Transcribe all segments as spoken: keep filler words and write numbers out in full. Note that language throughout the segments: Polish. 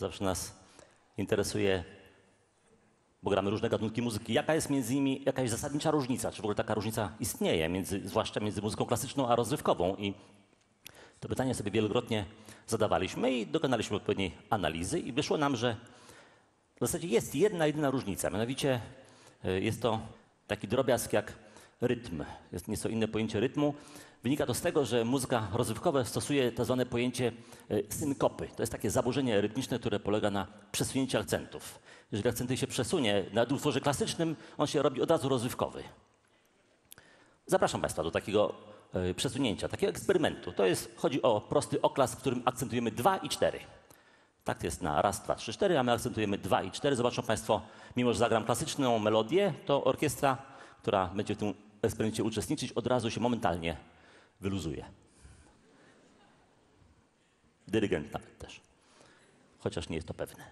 Zawsze nas interesuje, bo gramy różne gatunki muzyki, jaka jest między nimi jakaś zasadnicza różnica, czy w ogóle taka różnica istnieje, między, zwłaszcza między muzyką klasyczną a rozrywkową. I to pytanie sobie wielokrotnie zadawaliśmy i dokonaliśmy odpowiedniej analizy i wyszło nam, że w zasadzie jest jedna, jedyna różnica, mianowicie jest to taki drobiazg jak rytm. Jest nieco inne pojęcie rytmu. Wynika to z tego, że muzyka rozrywkowa stosuje tak zwane pojęcie synkopy. To jest takie zaburzenie rytmiczne, które polega na przesunięciu akcentów. Jeżeli akcenty się przesunie na utworze klasycznym, on się robi od razu rozrywkowy. Zapraszam Państwa do takiego przesunięcia, takiego eksperymentu. To jest, chodzi o prosty oklas, w którym akcentujemy dwa i cztery. Tak jest na raz, dwa, trzy, cztery, a my akcentujemy dwa i cztery. Zobaczą Państwo, mimo że zagram klasyczną melodię, to orkiestra, która będzie w tym eksperymencie uczestniczyć, od razu się momentalnie wyluzuje. Dyrygent nawet też. Chociaż nie jest to pewne.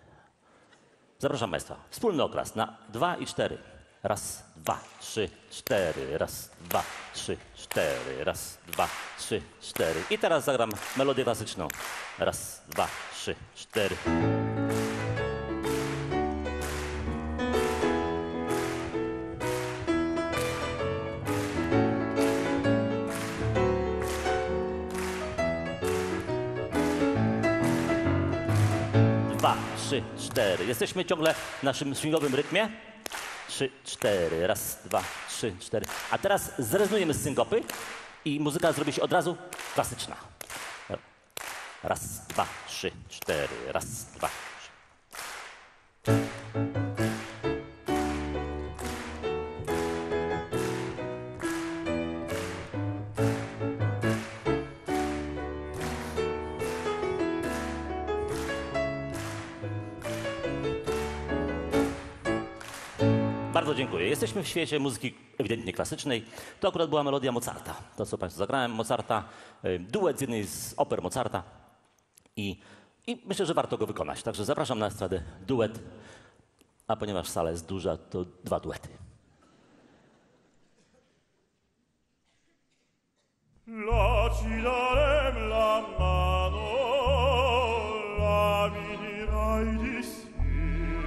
Zapraszam Państwa. Wspólny oklas na dwa i cztery. Raz, dwa, trzy, cztery. Raz, dwa, trzy, cztery. Raz, dwa, trzy, cztery. I teraz zagram melodię klasyczną. Raz, dwa, trzy, cztery. Dwa, trzy, cztery. Jesteśmy ciągle w naszym swingowym rytmie. Trzy, cztery. Raz, dwa, trzy, cztery. A teraz zrezygnujemy z synkopy i muzyka zrobi się od razu klasyczna. Raz, dwa, trzy, cztery. Raz, dwa, trzy. Bardzo dziękuję. Jesteśmy w świecie muzyki ewidentnie klasycznej. To akurat była melodia Mozarta. To, co Państwu zagrałem, Mozarta, duet z jednej z oper Mozarta. I, I myślę, że warto go wykonać. Także zapraszam na estradę duet, a ponieważ sala jest duża, to dwa duety. La ci darem la mano, la minirai di sì,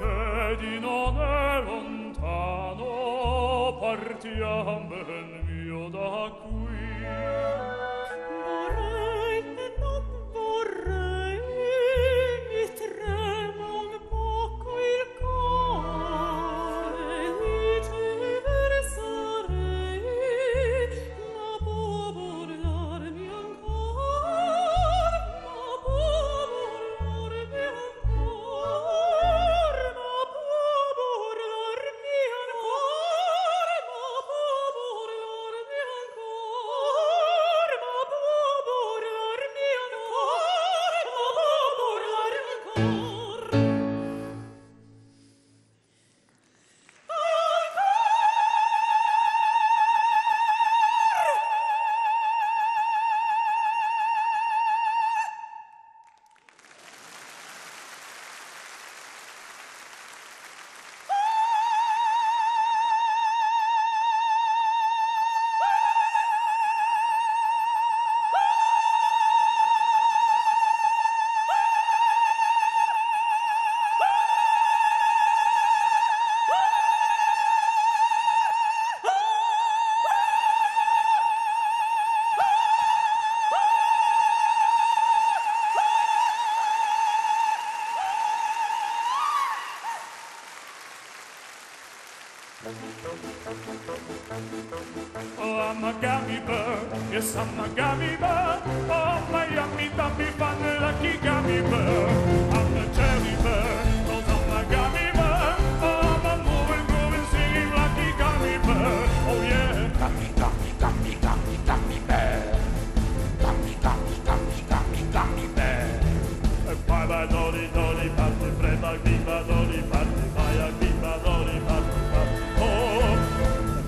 vedi non è lontano, partiam ben mio da qui. Oh, I'm a gummy bird, yes, I'm a gummy bird. Oh, my yummy, tummy, fun, lucky gummy bird. I'm a cherry bird, cause I'm a gummy bird. Oh, I'm a moving, moving, singing, lucky gummy bird. Oh, yeah. Gummy, gummy, gummy, gummy, gummy bear. Gummy, gummy, gummy, gummy, gummy bear. Baba, dolly, dolly, party, freba, viva, dolly, party, fire, viva, dolly, party.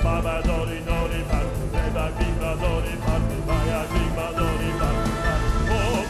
Baba dori dori pat, baba biba dori pat, baya biba dori pat. Oh,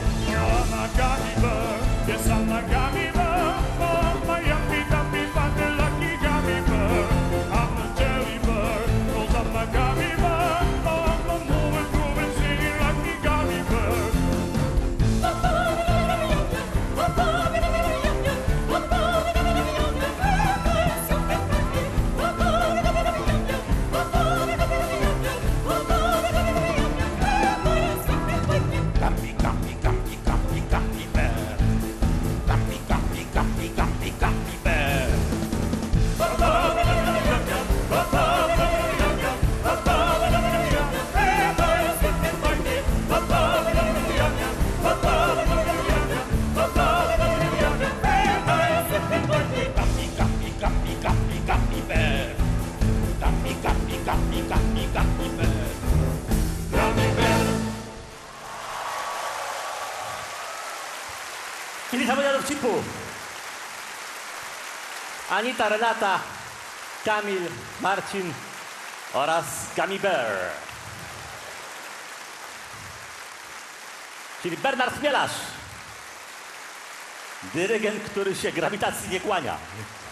Czyli zawoda do wcipu. Anita, Renata, Kamil, Marcin oraz Gummy Bear. Czyli Bernard Chmielarz. Dyrygent, który się grawitacji nie kłania.